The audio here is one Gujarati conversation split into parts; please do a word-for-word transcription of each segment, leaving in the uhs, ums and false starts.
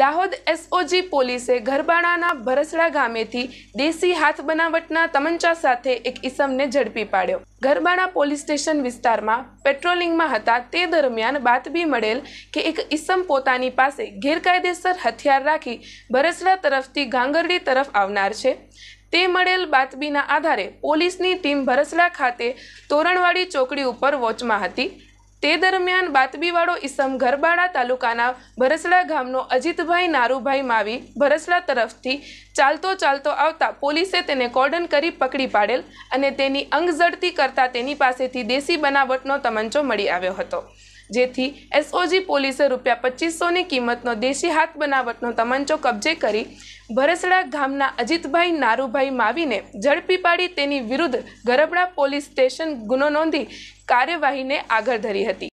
દાહોદ એસઓજી પોલીસે ગરબાડાના ભરસડા ગામેથી દેશી હાથ બનાવટના તમંચા સાથે એક ઈસમને ઝડપી પાડ્યો. ગરબાડા પોલીસ સ્ટેશન વિસ્તારમાં પેટ્રોલિંગમાં હતા તે દરમિયાન બાતમી મળેલ કે એક ઈસમ પોતાની પાસે ગેરકાયદેસર હથિયાર રાખી ભરસડા તરફથી ગાંગરડી તરફ આવનાર છે. તે મળેલ બાતમીના આધારે પોલીસની ટીમ ભરસડા ખાતે તોરણવાડી ચોકડી ઉપર વોચમાં હતી. તે દરમિયાન બાતમીવાળો ઈસમ ગરબાડા તાલુકાના ભરસડા ગામનો અજીતભાઈ નારુભાઈ માવી ભરસડા તરફથી ચાલતો ચાલતો આવતા પોલીસે તેને કોર્ડન કરી પકડી પાડેલ અને તેની અંગઝડતી કરતાં તેની પાસેથી દેશી બનાવટનો તમંચો મળી આવ્યો હતો. જેથી એસઓજી પોલીસે રૂપિયા પચીસોની કિંમતનો દેશી હાથ બનાવટનો તમંચો કબજે કરી ભરસડા ગામના અજીતભાઈ નારુભાઈ માવીને ઝડપી પાડી તેની વિરુદ્ધ ગરબાડા પોલીસ સ્ટેશન ગુનો નોંધી कार्यवाहीने आगर धरी हती।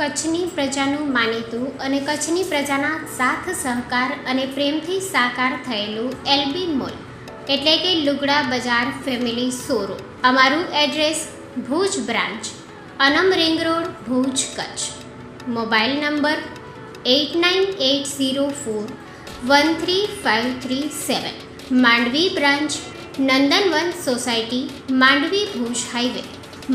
कच्छनी प्रजानु मानीतु अने कच्छनी प्रजाना साथ सहकार अने प्रेमथी साकार थयेलु एलबी मॉल एटले के लुगड़ा बजार फेमिली सोरो अमारू एड्रेस भूज ब्रांच अनम ring road Bhuj Kutch mobile number eight nine eight zero four one three five three seven Mandvi branch Nandanvan society Mandvi Bhuj highway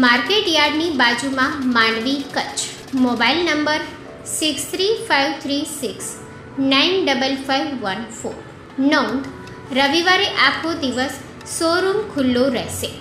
market यार्डनी बाजू में Mandvi Kutch mobile number six three five three six nine double five one four. नोंद रविवार आखो दिवस शोरूम खुल्लो रहेशे।